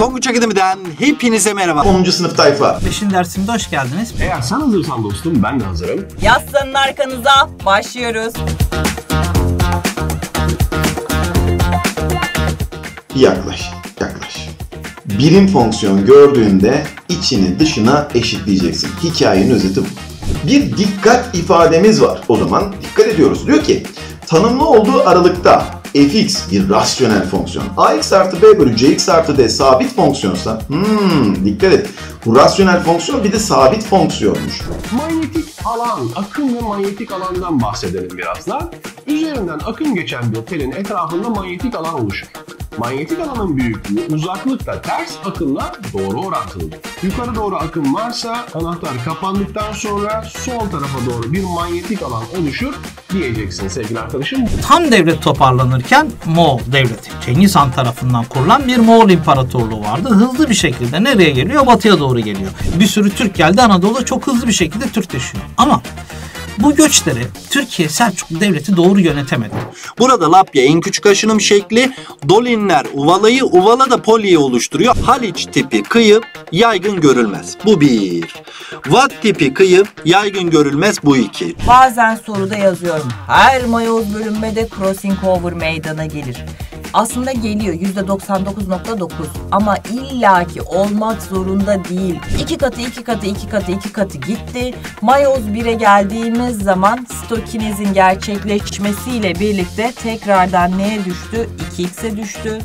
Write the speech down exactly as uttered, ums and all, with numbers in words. Tonguç'a gidimden hepinize merhaba. onuncu sınıf tayfa. beşinci dersimde hoş geldiniz. Eğer sen hazırsan dostum ben de hazırım. Yaslanın arkanıza, başlıyoruz. Yaklaş, yaklaş. Birim fonksiyon gördüğünde içini dışına eşitleyeceksin. Hikayenin özeti bu. Bir dikkat ifademiz var. O zaman dikkat ediyoruz. Diyor ki tanımlı olduğu aralıkta f(x) bir rasyonel fonksiyon. a(x) artı b bölü c(x) artı d sabit fonksiyonsa, hmm, dikkat et, bu rasyonel fonksiyon bir de sabit fonksiyonmuş. Manyetik alan, akım ve manyetik alandan bahsedelim biraz da. Üzerinden akım geçen bir telin etrafında manyetik alan oluşur. Manyetik alanın büyüklüğü uzaklıkla ters akımla doğru orantılıdır. Yukarı doğru akım varsa anahtar kapandıktan sonra sol tarafa doğru bir manyetik alan oluşur diyeceksin sevgili arkadaşım. Tam devlet toparlanırken Moğol Devleti, Cengiz Han tarafından kurulan bir Moğol İmparatorluğu vardı. Hızlı bir şekilde nereye geliyor? Batıya doğru geliyor. Bir sürü Türk geldi Anadolu'da, çok hızlı bir şekilde Türkleşiyor. Ama bu göçleri Türkiye Selçuklu Devleti doğru yönetemedi. Burada Lapya en küçük aşınım şekli, Dolinler uvalayı, uvala da poliye oluşturuyor. Haliç tipi kıyı yaygın görülmez. Bu bir. Vad tipi kıyı yaygın görülmez. Bu iki. Bazen soruda yazıyorum. Her Mayoz bölünmede crossing over meydana gelir. Aslında geliyor yüzde doksan dokuz nokta dokuz ama illaki olmak zorunda değil. İki katı, iki katı, iki katı, iki katı gitti. Mayoz bire geldiğimiz zaman sitokinezin gerçekleşmesiyle birlikte tekrardan neye düştü? iki x'e düştü.